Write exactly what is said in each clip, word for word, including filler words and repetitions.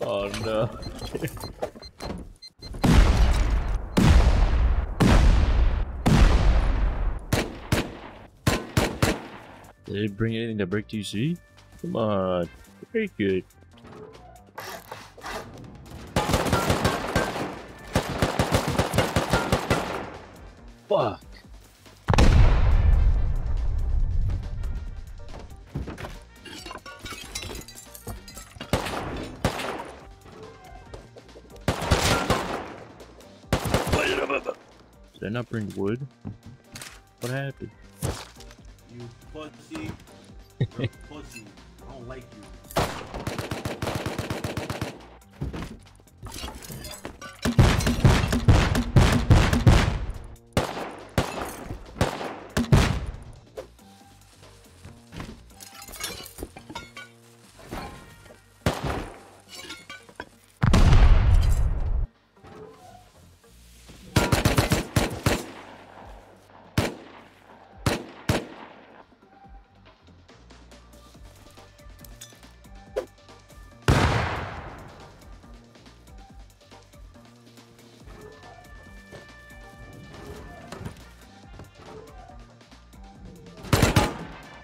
Oh no. Did it bring anything to break T C? Come on. Very good. Fuck. Did I not bring wood? What happened? You pussy. You're pussy. I don't like you.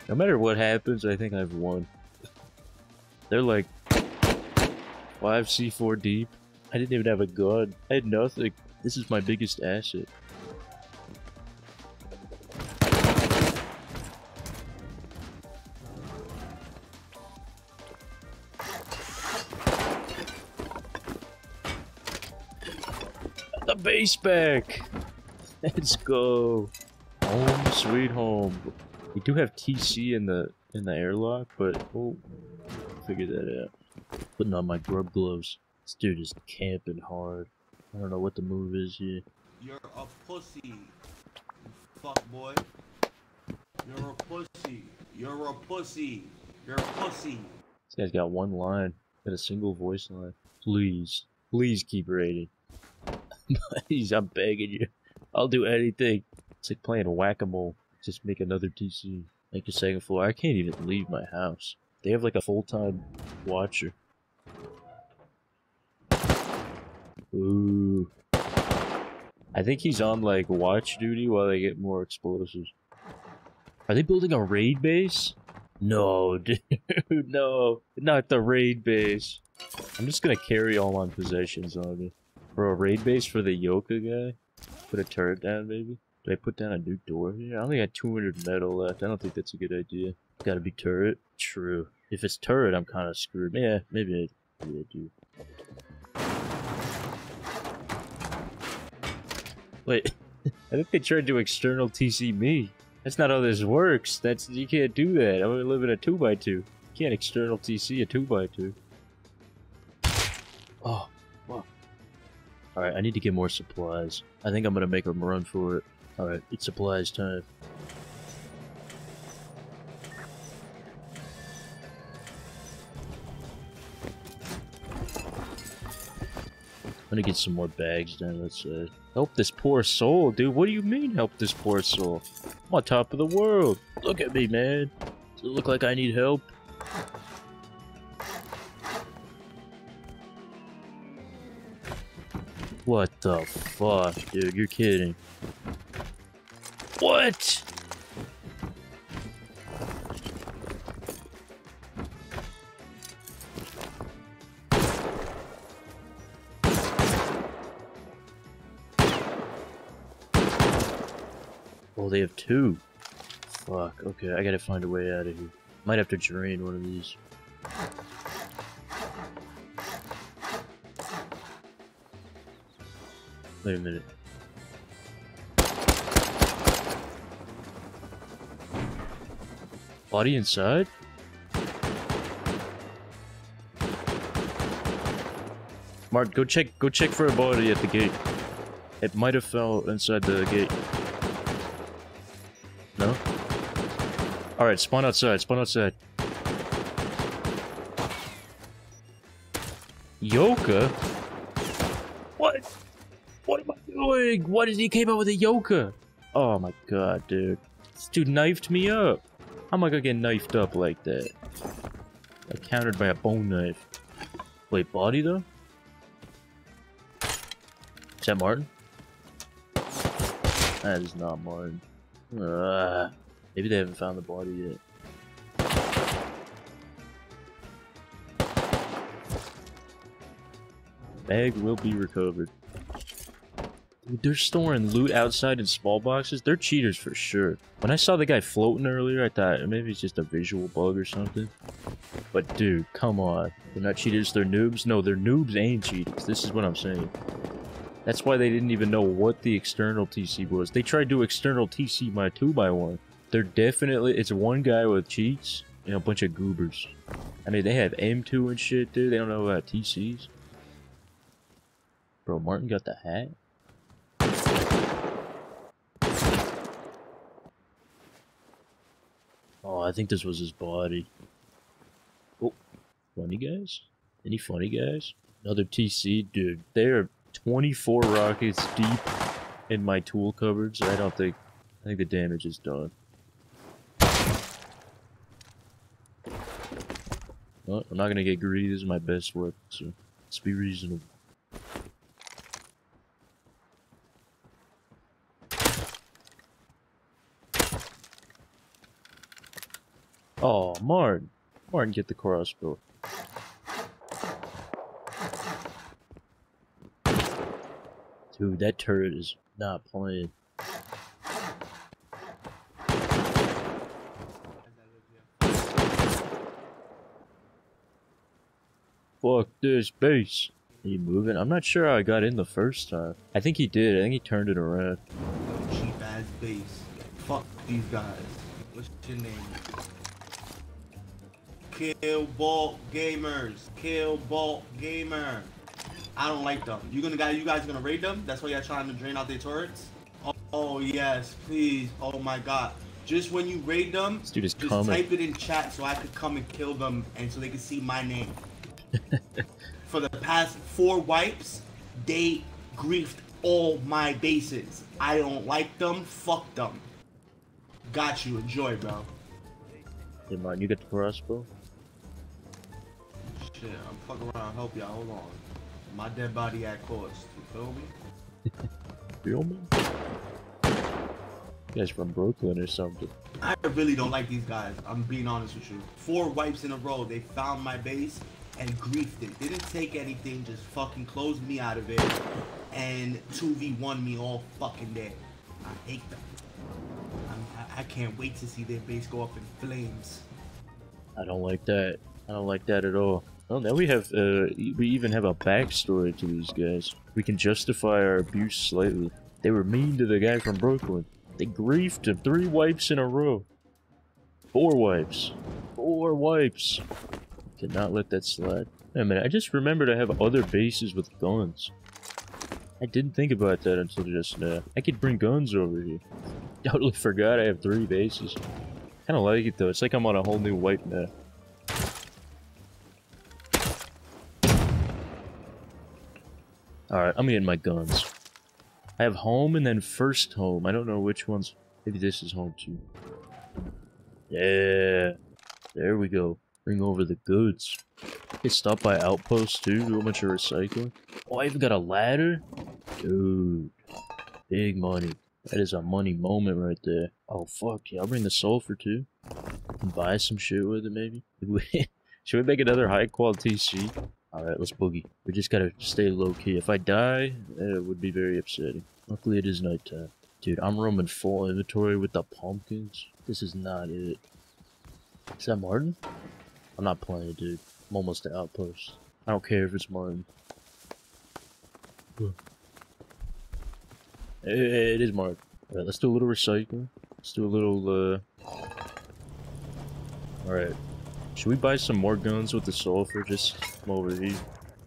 No matter what happens, I think I've won. They're like five C four deep. I didn't even have a gun. I had nothing. This is my biggest asset. Got the base back. Let's go. Home sweet home. We do have T C in the in the airlock, but we'll figure that out. Putting on my grub gloves. This dude is camping hard. I don't know what the move is here. You're a pussy, you fuck boy. You're a pussy. You're a pussy. You're a pussy. This guy's got one line. Got a single voice line. Please, please keep raiding. Please, I'm begging you. I'll do anything. It's like playing whack-a-mole. Just make another T C. Make a second floor. I can't even leave my house. They have like a full-time watcher. Ooh. I think he's on like watch duty while they get more explosives. Are they building a raid base? No, dude. No. Not the raid base. I'm just gonna carry all my possessions on me. For a raid base for the Yoka guy? Put a turret down, maybe? Did I put down a new door here? I only got two hundred metal left. I don't think that's a good idea. Gotta be turret? True. If it's turret, I'm kinda screwed. Yeah, maybe I, maybe I do. Wait. I think they tried to external T C me. That's not how this works. That's you can't do that. I only live in a two by two. You can't external T C a two by two. Oh, wow. Alright, I need to get more supplies. I think I'm gonna make them run for it. Alright, it's supplies time. I'm gonna get some more bags down, let's say. Help this poor soul, dude. What do you mean, help this poor soul? I'm on top of the world. Look at me, man. Does it look like I need help? What the fuck, dude? You're kidding. What? Oh, they have two. Fuck, okay, I gotta find a way out of here. Might have to drain one of these. Wait a minute. Body inside? Mark, go check go check for a body at the gate. It might have fell inside the gate. No? Alright, spawn outside, spawn outside. Yoka? What? What am I doing? What is he came up with a Yoka? Oh my god, dude. This dude knifed me up. How am I gonna get knifed up like that? I countered by a bone knife. Wait, body though? Is that Martin? That is not Martin. Uh, maybe they haven't found the body yet. Bag will be recovered. Dude, they're storing loot outside in small boxes. They're cheaters for sure. When I saw the guy floating earlier, I thought maybe it's just a visual bug or something. But dude, come on. They're not cheaters, they're noobs. No, they're noobs and cheaters. This is what I'm saying. That's why they didn't even know what the external T C was. They tried to external T C my two by one. They're definitely... It's one guy with cheats and a bunch of goobers. I mean, they have M two and shit, dude. They don't know about T Cs. Bro, Martin got the hat? Oh, I think this was his body. Oh, funny guys? Any funny guys? Another T C? Dude, they are twenty-four rockets deep in my tool cupboards. I don't think... I think the damage is done. Well, I'm not gonna get greedy. This is my best work, so let's be reasonable. Oh, Martin. Martin, get the crossbow. Dude, that turret is not playing. Fuck this base. Are you moving? I'm not sure how I got in the first time. I think he did. I think he turned it around. Cheap ass base. Fuck these guys. What's your name? Kill Ball Gamers. Kill Ball Gamer. I don't like them. You gonna guys? You guys gonna raid them? That's why y'all trying to drain out their turrets. Oh, oh yes, please. Oh my God. Just when you raid them, this dude is just coming. Type it in chat so I could come and kill them, and so they could see my name. For the past four wipes, they griefed all my bases. I don't like them. Fuck them. Got you. Enjoy, bro. Hey man, you get the crossbow. Shit, I'm fucking around, help y'all, hold on. My dead body at cost, you feel me? Feel me? You guys from Brooklyn or something. I really don't like these guys, I'm being honest with you. Four wipes in a row, they found my base and griefed it. They didn't take anything, just fucking closed me out of it. And two v one me all fucking dead. I hate them. I'm, I, I can't wait to see their base go up in flames. I don't like that. I don't like that at all. Well, now we have, uh, we even have a backstory to these guys. We can justify our abuse slightly. They were mean to the guy from Brooklyn. They griefed him. Three wipes in a row. Four wipes. Four wipes. Did not let that slide. Wait a minute, I just remembered I have other bases with guns. I didn't think about that until just now. I could bring guns over here. Totally forgot I have three bases. Kinda like it though. It's like I'm on a whole new wipe now. Alright, I'm getting my guns. I have home and then first home. I don't know which ones. Maybe this is home too. Yeah. There we go. Bring over the goods. Okay, stop by outpost too. Do a bunch of recycling. Oh, I even got a ladder? Dude. Big money. That is a money moment right there. Oh, fuck yeah. I'll bring the sulfur too. And buy some shit with it maybe. Should we make another high quality T C? Alright, let's boogie. We just gotta stay low-key. If I die, it would be very upsetting. Luckily, it is nighttime. Dude, I'm roaming full inventory with the pumpkins. This is not it. Is that Martin? I'm not playing, dude. I'm almost at outpost. I don't care if it's Martin. It, it is Martin. Alright, let's do a little recycling. Let's do a little, uh... Alright. Should we buy some more guns with the sulfur? Just come over here.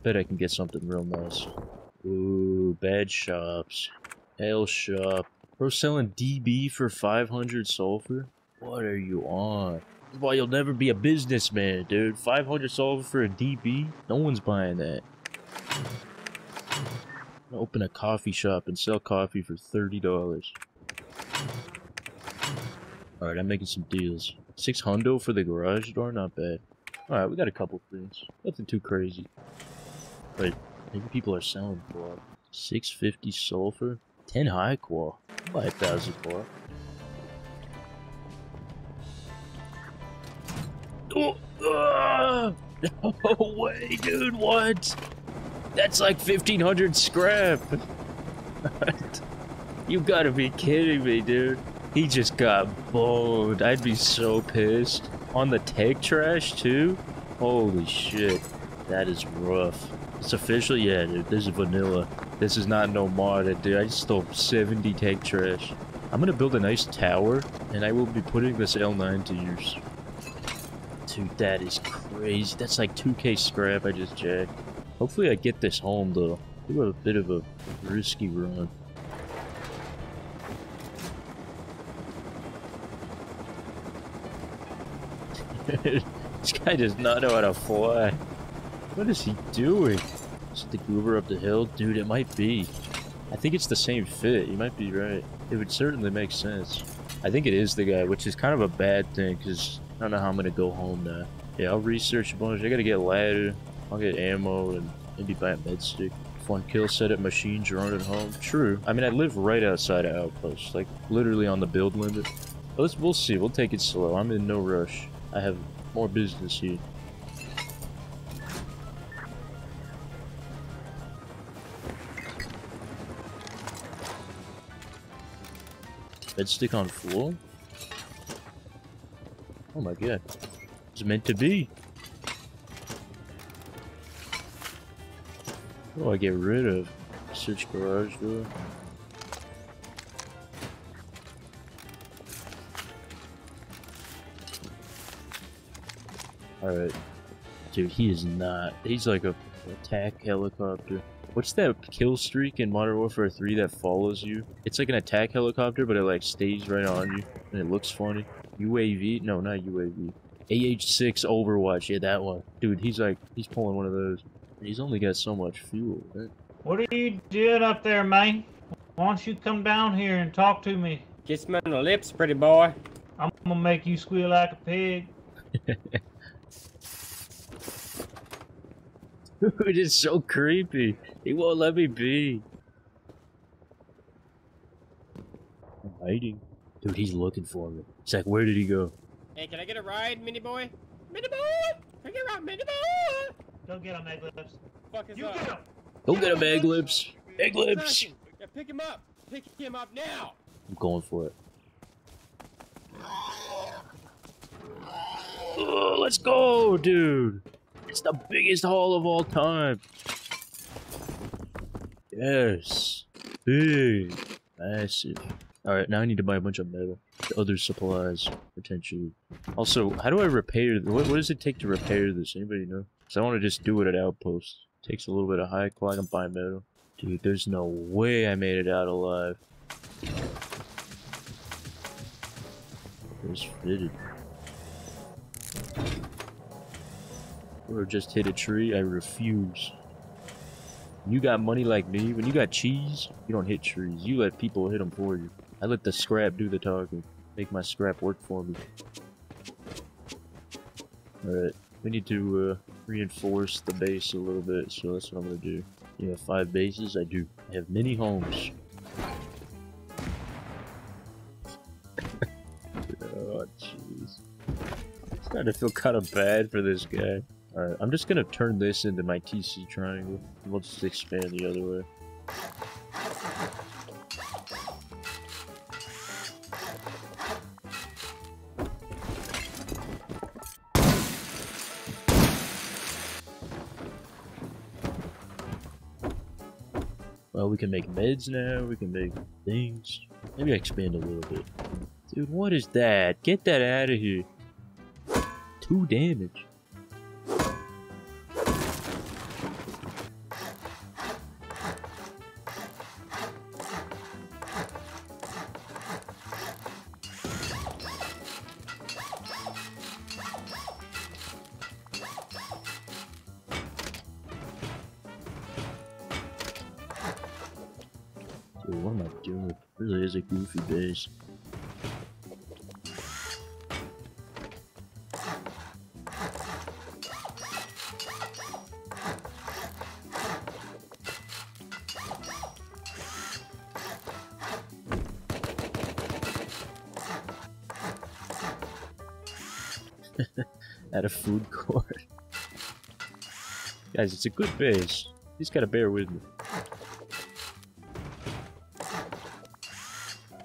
Bet I can get something real nice. Ooh, bad shops. Ale shop. Bro, selling D B for five hundred sulfur? What are you on? That's why you'll never be a businessman, dude. five hundred sulfur for a D B? No one's buying that. I'm gonna open a coffee shop and sell coffee for thirty dollars. Alright, I'm making some deals. Six hundo for the garage door? Not bad. Alright, we got a couple things. Nothing too crazy. Like, maybe people are selling for six fifty sulfur, ten high qual, buy a thousand qual. Oh, ah! No way, dude, what? That's like fifteen hundred scrap. You gotta be kidding me, dude. He just got boned. I'd be so pissed. On the tech trash, too? Holy shit. That is rough. It's official? Yeah, dude. This is vanilla. This is not no modded, dude. I just stole seventy tech trash. I'm gonna build a nice tower, and I will be putting this L nine to use. Dude, that is crazy. That's like two K scrap I just jacked. Hopefully I get this home, though. We have a bit of a risky run. This guy does not know how to fly. What is he doing? Is it the goober up the hill? Dude, it might be. I think it's the same fit. You might be right. It would certainly make sense. I think it is the guy, which is kind of a bad thing, because I don't know how I'm going to go home now. Yeah, I'll research a bunch. I got to get ladder. I'll get ammo and maybe buy a med stick. Fun kill set at machines running home. True. I mean, I live right outside of Outpost, like literally on the build limit. But let's, we'll see. We'll take it slow. I'm in no rush. I have more business here. Bed stick on floor? Oh my god. It's meant to be. What do I get rid of? Search garage door. Alright. Dude, he is not. He's like a attack helicopter. What's that kill streak in Modern Warfare Three that follows you? It's like an attack helicopter, but it like stays right on you. And it looks funny. U A V? No, not U A V. A H six Overwatch. Yeah, that one. Dude, he's like, he's pulling one of those. He's only got so much fuel, man. What are you doing up there, man? Why don't you come down here and talk to me? Just smell the lips, pretty boy. I'm gonna make you squeal like a pig. Dude, it's so creepy. He won't let me be. I'm hiding. Dude, he's looking for me. It's like, where did he go? Hey, can I get a ride, mini boy? Mini boy! Can I get a ride, mini boy? Go get him, Egg Lips. Fuck is you up. Get him! Go get him, Egg Lips! Egg Lips! Pick him up! Pick him up now! I'm going for it. Oh, let's go, dude! It's the biggest haul of all time. Yes. Big. Massive. Alright, now I need to buy a bunch of metal. Other supplies, potentially. Also, how do I repair? What, what does it take to repair this? Anybody know? Because I want to just do it at Outpost. Takes a little bit of high quality and buy metal. Dude, there's no way I made it out alive. It was fitted. Or just hit a tree. I refuse. You got money like me. When you got cheese, you don't hit trees. You let people hit them for you. I let the scrap do the talking. Make my scrap work for me. Alright. We need to uh, reinforce the base a little bit. So that's what I'm going to do. You have five bases? I do. I have many homes. Oh, jeez. I'm starting to feel kind of bad for this guy. Alright, I'm just gonna turn this into my T C triangle. We'll just expand the other way. Well, we can make meds now, we can make things. Maybe I expand a little bit. Dude, what is that? Get that out of here. Two damage. What am I doing? It really is a goofy base. at a food court. Guys, it's a good base. You just gotta bear with me.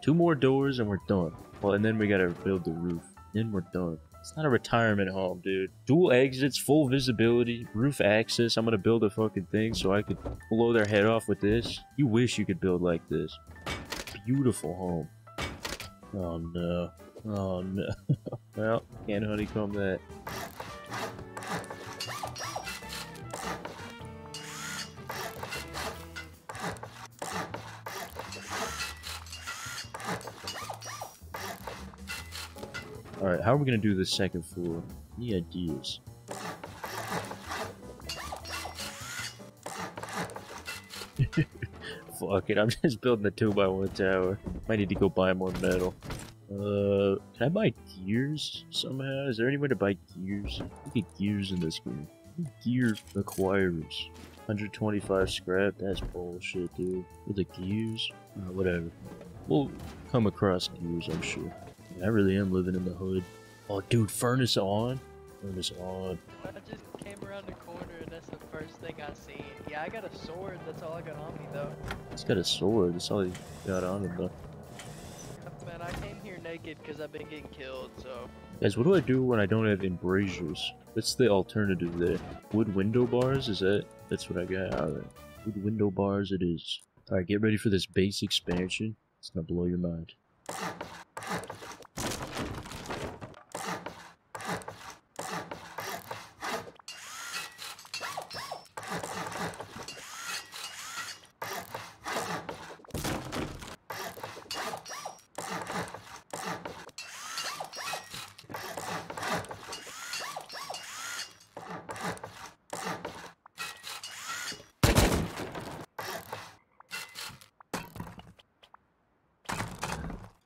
Two more doors and we're done. Well, and then we gotta build the roof. Then we're done. It's not a retirement home, dude. Dual exits, full visibility, roof access. I'm gonna build a fucking thing so I could blow their head off with this. You wish you could build like this. Beautiful home. Oh no. Oh no. Well, can't honeycomb that. Alright, how are we gonna do this second floor? Any ideas? Fuck it, I'm just building the two by one tower. Might need to go buy more metal. Uh, can I buy gears somehow? Is there any way to buy gears? Look at gears in this game. Gear acquirers. one hundred twenty-five scrap? That's bullshit, dude. With the gears? Uh, whatever. We'll come across gears, I'm sure. I really am living in the hood. Oh, dude, furnace on? Furnace on. I just came around the corner and that's the first thing I seen. Yeah, I got a sword. That's all I got on me, though. He's got a sword. That's all he got on him, though. Man, I came here naked because I've been getting killed, so... Guys, what do I do when I don't have embrasures? What's the alternative there? Wood window bars? Is that... That's what I got. Alright. Wood window bars it is. Alright, get ready for this base expansion. It's gonna blow your mind.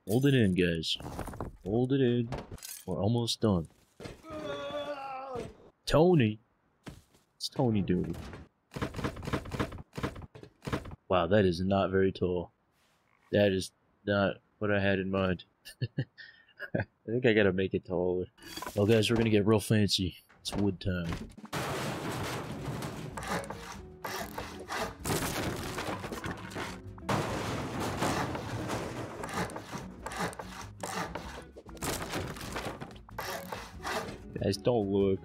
Hold it in, guys. Hold it in. We're almost done. Tony! What's Tony doing? Wow, that is not very tall. That is not what I had in mind. I think I gotta make it taller. Well, guys, we're gonna get real fancy. It's wood time. Guys, don't look.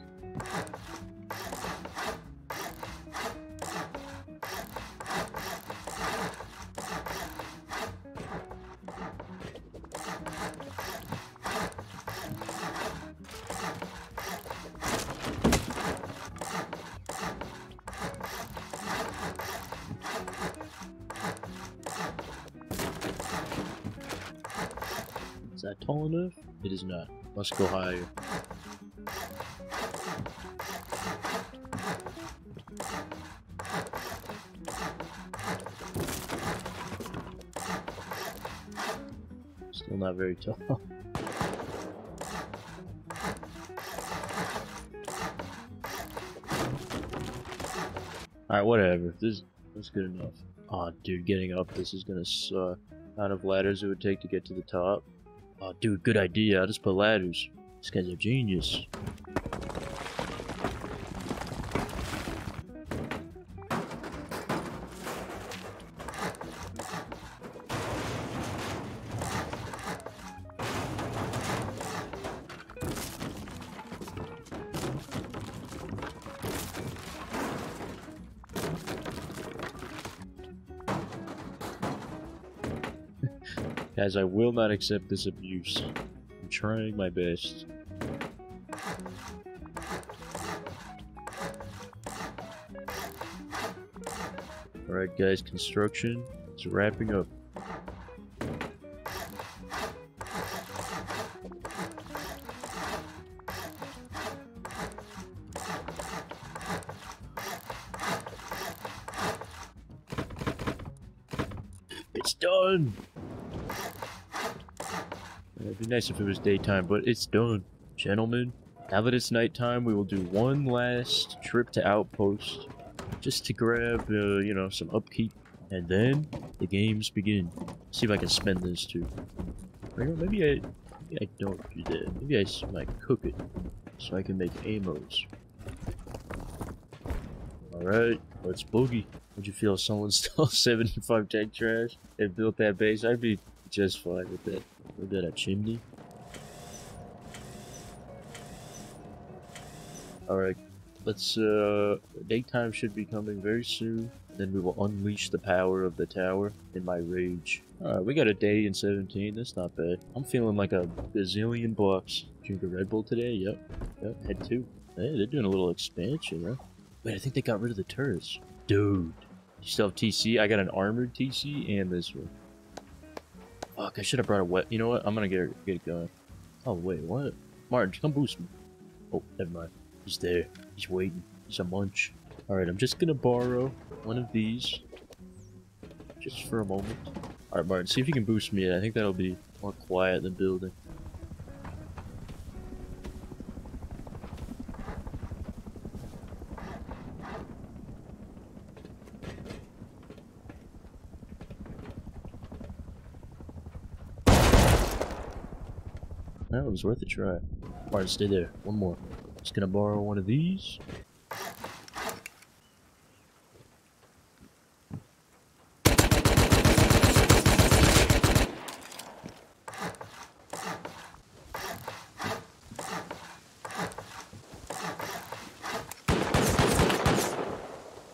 Is that tall enough? It is not. Must go higher. Still not very tall. Alright, whatever. This is good enough. Aw, oh, dude, getting up this is gonna suck. Amount of ladders it would take to get to the top. Aw, oh, dude, good idea. I'll just put ladders. This guy's a genius. Guys, I will not accept this abuse. I'm trying my best. Alright guys, construction is wrapping up. It's done! It'd be nice if it was daytime, but it's done. Gentlemen, now that it's nighttime, we will do one last trip to Outpost. Just to grab, uh, you know, some upkeep. And then, the games begin. See if I can spend this too. Maybe I, maybe I don't do that. Maybe I might cook it. so I can make ammos. Alright, let's boogie. Would you feel if someone stole seventy-five tank trash and built that base? I'd be just fine with that. Is that a chimney? Alright, let's, uh, daytime should be coming very soon. Then we will unleash the power of the tower in my rage. Alright, we got a day in seventeen. That's not bad. I'm feeling like a bazillion bucks. Drink a Red Bull today? Yep. Yep, had two. Hey, they're doing a little expansion, huh? Wait, I think they got rid of the turrets. Dude. You still have T C? I got an armored T C and this one. Fuck, I should have brought a weapon. You know what? I'm gonna get it, get it going. Oh, wait, what? Marge, come boost me. Oh, never mind. He's there. He's waiting. He's a munch. Alright, I'm just gonna borrow one of these. Just for a moment. Alright, Martin, see if you can boost me in. I think that'll be more quiet than building. That was worth a try. Alright, stay there. One more. Just gonna borrow one of these.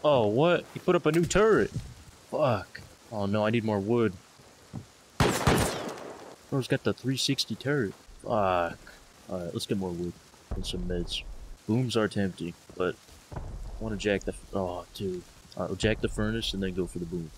Oh, what? He put up a new turret. Fuck. Oh no, I need more wood. Bro's got the three sixty turret. Fuck. Alright, let's get more wood and some meds. Booms are tempting, but I want to jack the... Oh, dude. Alright, we'll jack the furnace and then go for the boom.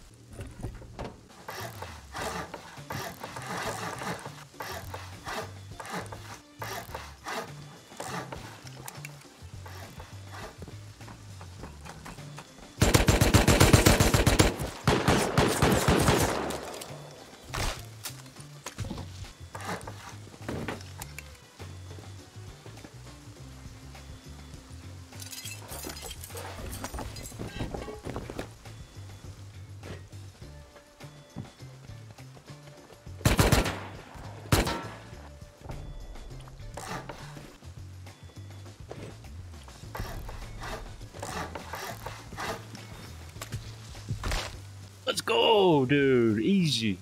Let's go, dude. Easy.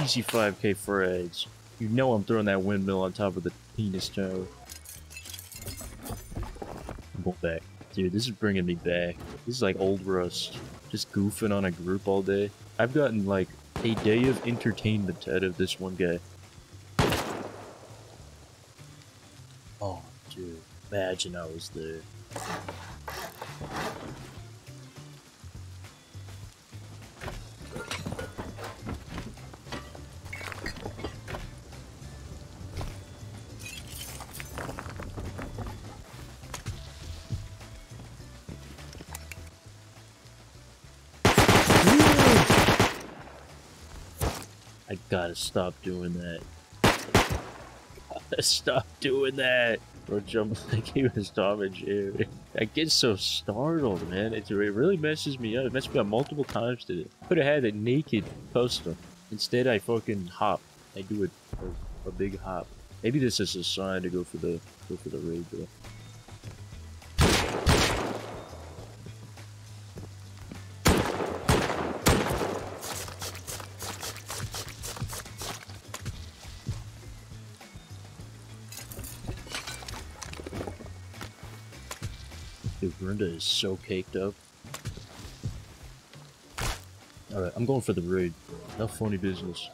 Easy five K for eggs. You know I'm throwing that windmill on top of the penis tower. I'm going back. Dude, this is bringing me back. This is like old Rust. Just goofing on a group all day. I've gotten like a day of entertainment out of this one guy. Oh, dude. Imagine I was there. I gotta stop doing that. Gotta stop doing that. Bro jumped like he was Tom and Jerry. I get so startled, man. It really messes me up. It messed me up multiple times today. Could have had a naked poster. Instead, I fucking hop. I do a, a, a big hop. Maybe this is a sign to go for the go for the raid, though. Dude, Brenda is so caked up. Alright, I'm going for the raid. No phony business.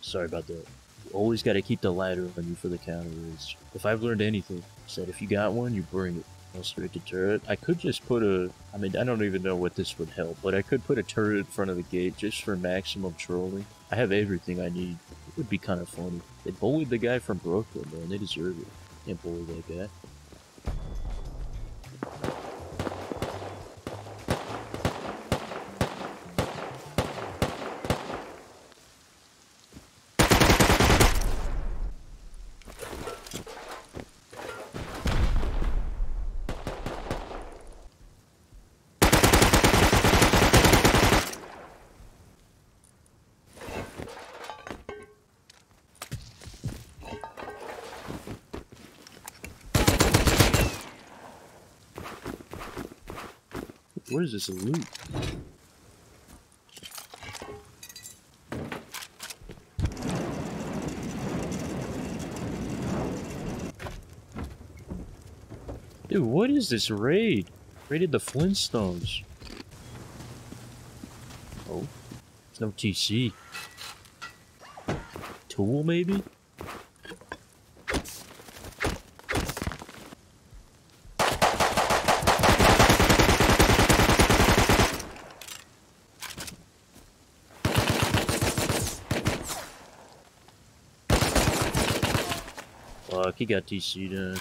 Sorry about that. You always gotta keep the ladder on you for the counter raids. If I've learned anything, said if you got one, you bring it. I'll straight to turret. I could just put a... I mean, I don't even know what this would help, but I could put a turret in front of the gate just for maximum trolling. I have everything I need. It would be kind of funny. They bullied the guy from Brooklyn, man. They deserve it. Can't bully that guy. What is this loot? Dude, what is this raid? Raided the Flintstones. Oh, there's no T C. Tool, maybe? Fuck, he got T C'd in.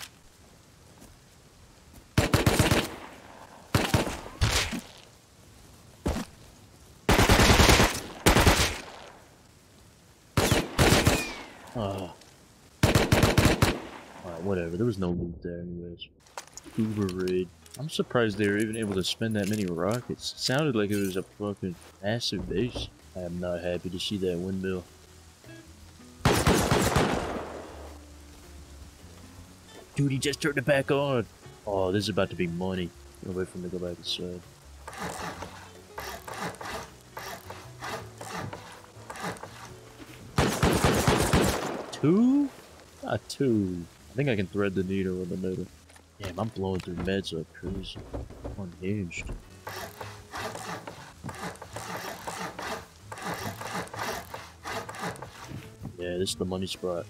Oh. Alright, whatever. There was no loot there anyways. Uber raid. I'm surprised they were even able to spend that many rockets. It sounded like it was a fucking massive base. I am not happy to see that windmill. Dude, he just turned it back on! Oh, this is about to be money. Can't wait for him to go back inside. Two? Not two. I think I can thread the needle in the middle. Damn, I'm blowing through meds up crazy. Unhinged. Yeah, this is the money spot.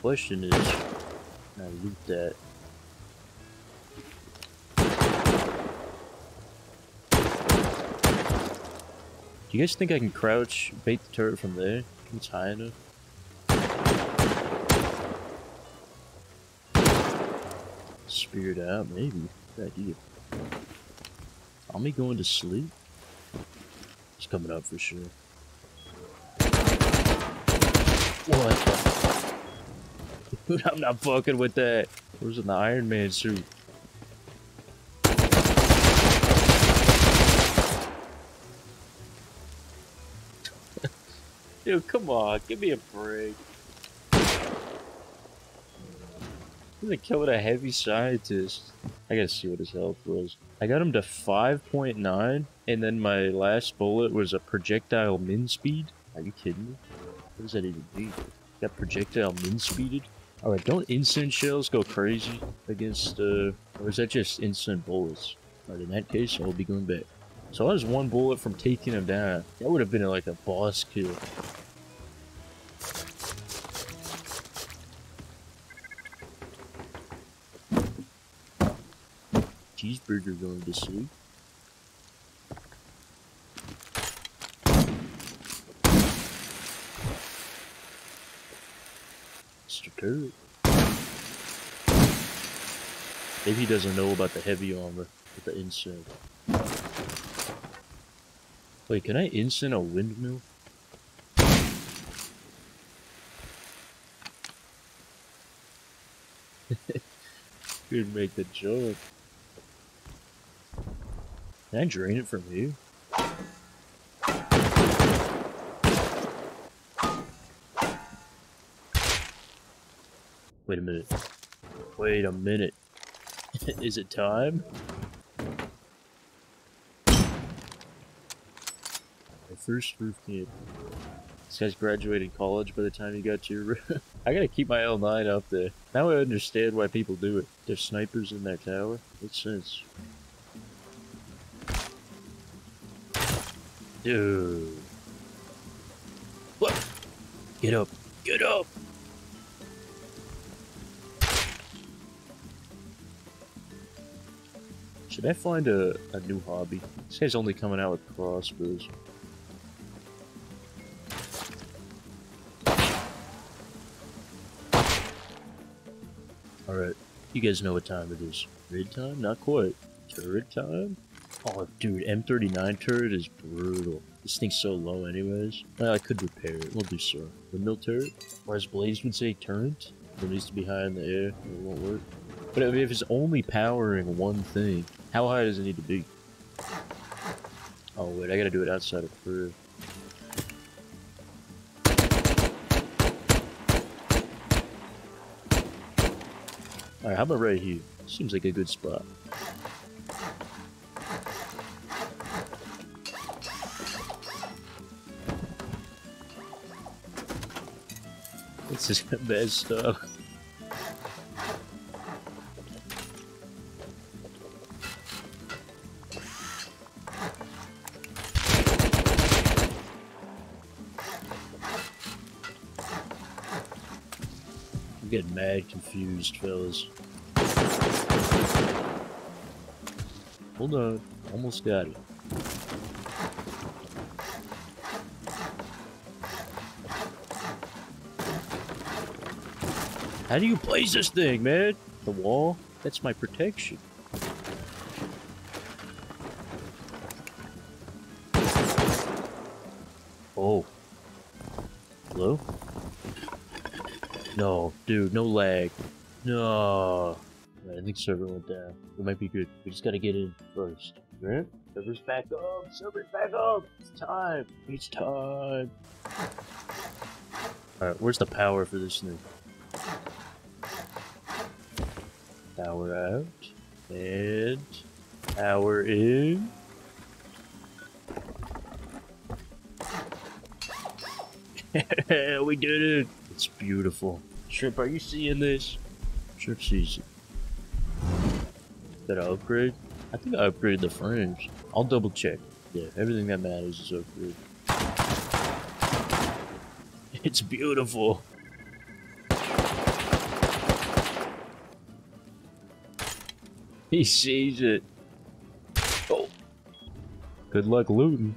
Question is, can I loot that? Do you guys think I can crouch, bait the turret from there? It's high enough. Speared out, maybe. Good idea. I'm going to sleep. It's coming up for sure. What? Dude, I'm not fucking with that. Where's an Iron Man suit? Dude, come on, give me a break. I'm gonna kill with a heavy scientist. I gotta see what his health was. I got him to five point nine, and then my last bullet was a projectile min speed. Are you kidding me? What does that even mean? Got projectile min speeded? Alright, don't instant shells go crazy against, uh, or is that just instant bullets? Alright, in that case, I'll be going back. So I was one bullet from taking him down. That would have been like a boss kill. Cheeseburger going to sleep. Maybe he doesn't know about the heavy armor with the instant. Wait, can I instant a windmill? Could make the joke. Can I drain it from you? Wait a minute. Wait a minute. Is it time? My first roof camp. This guy's graduated college by the time he got to your roof. I gotta keep my L nine up there. Now I understand why people do it. There's snipers in that tower. Makes sense. Dude. What? Get up. Get up! Should I find a, a new hobby? This guy's only coming out with crossbows. Alright, you guys know what time it is. Raid time? Not quite. Turret time? Oh dude, M thirty-nine turret is brutal. This thing's so low anyways. Well, I could repair it. We'll do so. Windmill turret? Or as Blaze would say, turret? It needs to be high in the air. It won't work. But if it's only powering one thing, how high does it need to be? Oh wait, I gotta do it outside of crew. Alright, how about right here? Seems like a good spot. This is the best stuff. I'm getting mad confused, fellas. Hold on, almost got it. How do you place this thing, man? The wall? That's my protection. Oh. Hello? No, dude, no lag. No. I think server went down. It might be good. We just gotta get in first. Right? Server's back up! Server's back up! It's time! It's time! Alright, where's the power for this thing? Power out, and power in. We did it! It's beautiful. Shrimp, are you seeing this? Shrimp sees it. Did I upgrade? I think I upgraded the frames. I'll double check. Yeah, everything that matters is upgraded. It's beautiful. He sees it. Oh. Good luck looting.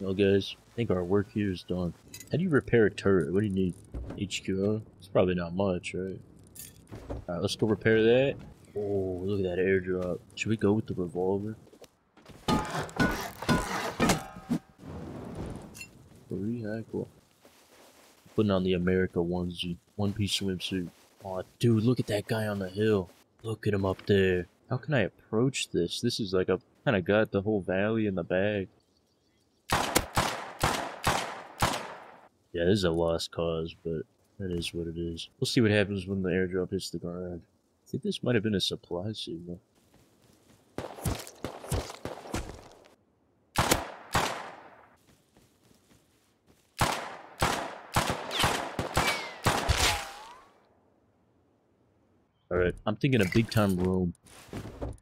Well guys, I think our work here is done. How do you repair a turret? What do you need? H Q O? It's probably not much, right? Alright, let's go repair that. Oh, look at that airdrop. Should we go with the revolver? Three high claw. Putting on the America onesie, one-piece swimsuit. Aw, dude, look at that guy on the hill. Look at him up there. How can I approach this? This is like I've kind of got the whole valley in the bag. Yeah, this is a lost cause, but that is what it is. We'll see what happens when the airdrop hits the ground. I think this might have been a supply signal. Alright, I'm thinking a big time room.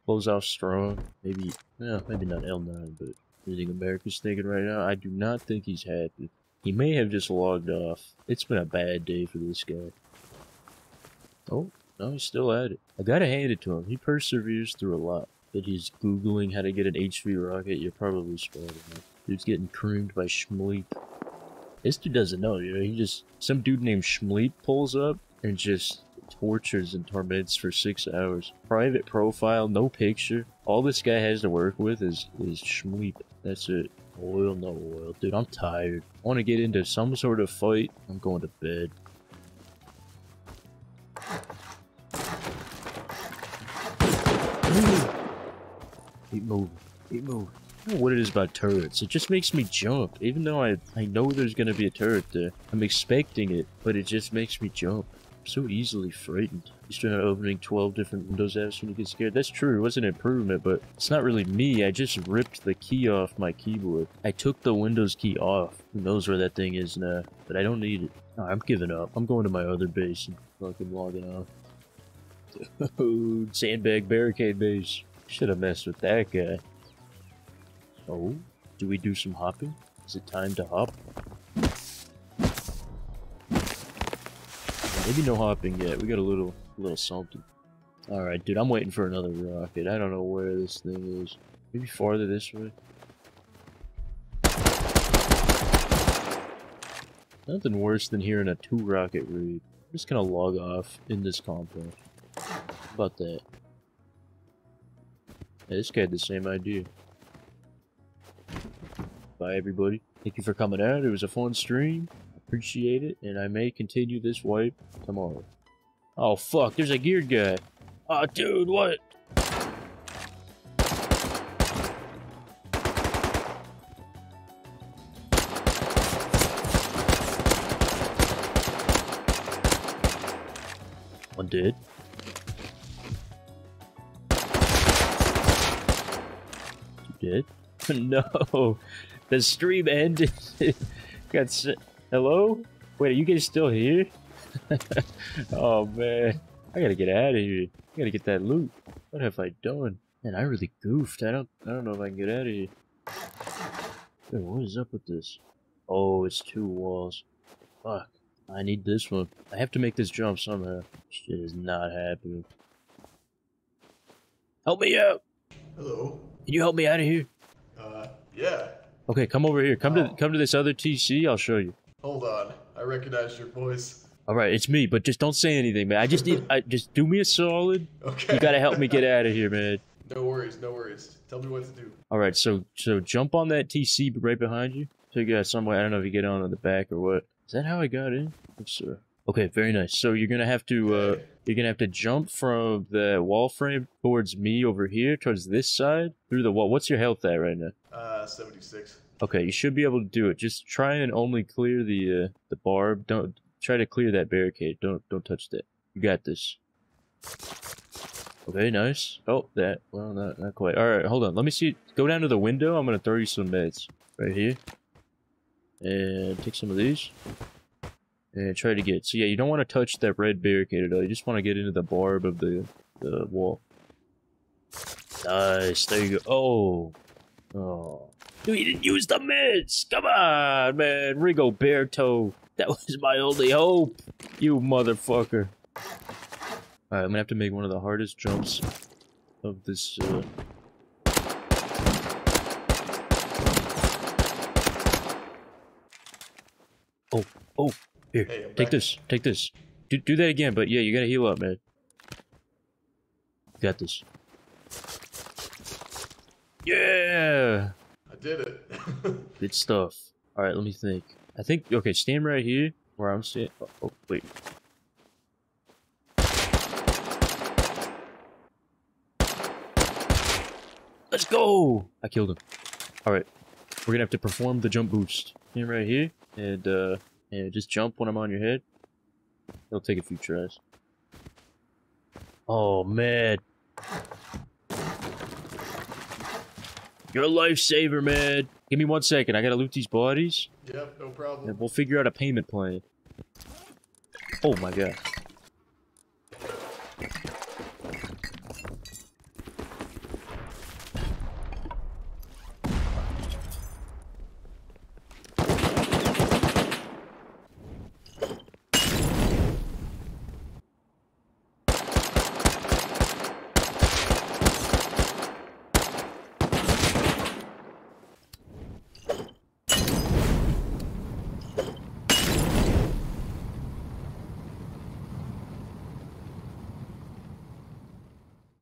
Close off strong. Maybe, no, maybe not L nine, but everything America's thinking right now, I do not think he's happy. He may have just logged off. It's been a bad day for this guy. Oh, no, he's still at it. I gotta hand it to him. He perseveres through a lot. But he's Googling how to get an H V rocket. You're probably spotting him. Dude's getting creamed by Shmleep. This dude doesn't know, you know, he just, some dude named Shmleep pulls up and just tortures and torments for six hours. Private profile, no picture. All this guy has to work with is, is Shmleep. That's it. Oil, no oil. Dude, I'm tired. I want to get into some sort of fight. I'm going to bed. Ooh. Keep moving. Keep moving. I don't know what it is about turrets. It just makes me jump. Even though I, I know there's going to be a turret there. I'm expecting it, but it just makes me jump. I'm so easily frightened. You start opening twelve different Windows apps when you get scared. That's true, it was an improvement, but it's not really me. I just ripped the key off my keyboard. I took the Windows key off. Who knows where that thing is now, but I don't need it. No, I'm giving up. I'm going to my other base and fucking logging off. Dude, sandbag barricade base. Should have messed with that guy. Oh, do we do some hopping? Is it time to hop? Maybe no hopping yet. We got a little, little something. All right, dude. I'm waiting for another rocket. I don't know where this thing is. Maybe farther this way. Nothing worse than hearing a two-rocket read. I'm just gonna log off in this compound. How about that? Hey, this guy had the same idea. Bye, everybody. Thank you for coming out. It was a fun stream. Appreciate it, and I may continue this wipe tomorrow. Oh fuck, there's a geared guy. Oh dude, what? dude. You did? No. The stream ended. Got si Hello? Wait, are you guys still here? Oh, man. I gotta get out of here. I gotta get that loot. What have I done? Man, I really goofed. I don't I don't know if I can get out of here. Dude, what is up with this? Oh, it's two walls. Fuck. I need this one. I have to make this jump somehow. Shit is not happening. Help me out! Hello? Can you help me out of here? Uh, yeah. Okay, come over here. Come oh. to come to this other T C. I'll show you. Hold on. I recognize your voice. All right, it's me, but just don't say anything, man. I just need. I just do me a solid. Okay. You gotta help me get out of here, man. No worries, no worries. Tell me what to do. All right, so so jump on that T C right behind you. So you got some way. I don't know if you get on on the back or what. Is that how I got in? Yes, uh, okay, very nice. So you're gonna have to. Uh, You're gonna have to jump from the wall frame towards me over here, towards this side, through the wall. What's your health at right now? Uh, seventy-six. Okay, you should be able to do it. Just try and only clear the uh, the barb. Don't try to clear that barricade. Don't don't touch that. You got this. Okay, nice. Oh, that. Well, not not quite. All right, hold on. Let me see. Go down to the window. I'm gonna throw you some meds right here, and take some of these. And try to get. So yeah, you don't want to touch that red barricade at all. You just want to get into the barb of the, the wall. Nice. There you go. Oh. Oh. Dude, you didn't use the meds. Come on, man. Rigoberto. That was my only hope. You motherfucker. Alright, I'm going to have to make one of the hardest jumps of this. Uh... Oh. Oh. Here, hey, take back. This. Take this. Do, do that again, but yeah, you gotta heal up, man. Got this. Yeah! I did it. Good stuff. Alright, let me think. I think, okay, stand right here where I'm standing. Oh, oh, wait. Let's go! I killed him. Alright, we're gonna have to perform the jump boost. Stand right here, and uh... yeah, just jump when I'm on your head. It'll take a few tries. Oh, man. You're a lifesaver, man. Give me one second. I gotta loot these bodies. Yep, no problem. And we'll figure out a payment plan. Oh, my God.